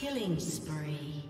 Killing spree.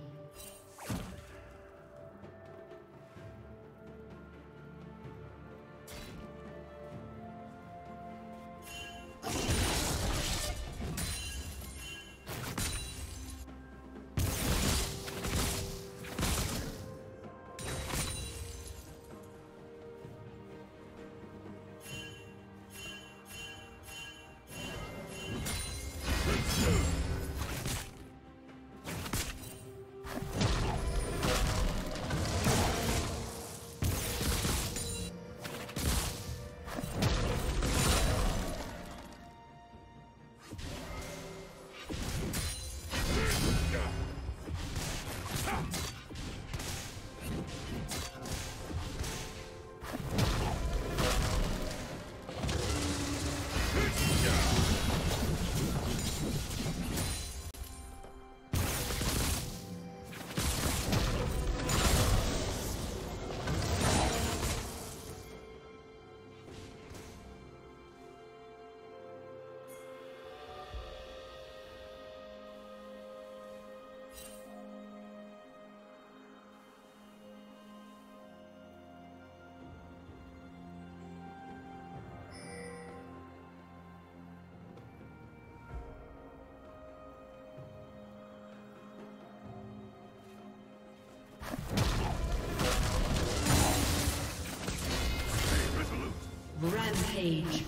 Rampage.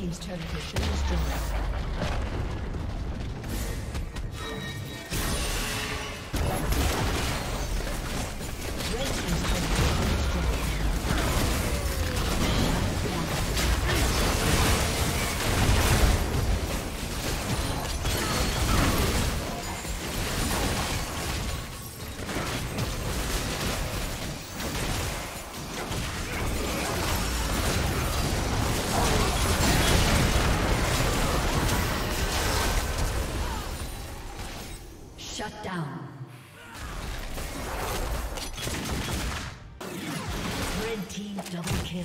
team's turret has been destroyed. Shut down. Red team double kill.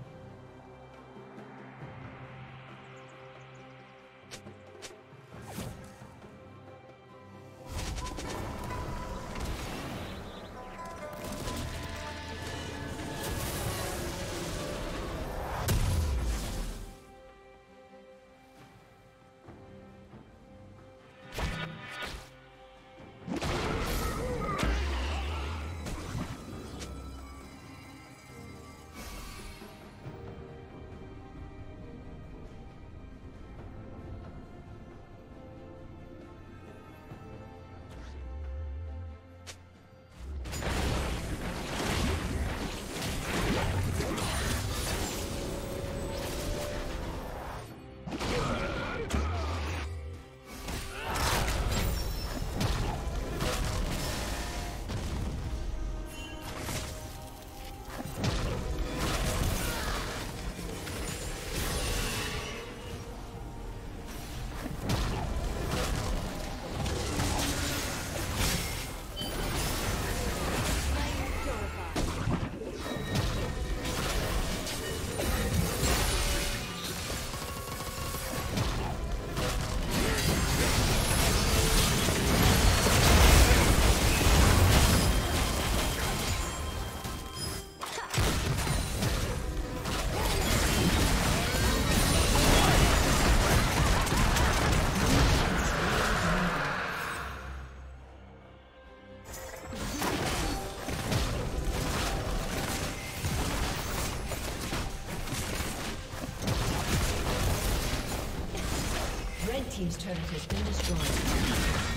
Team's turret has been destroyed.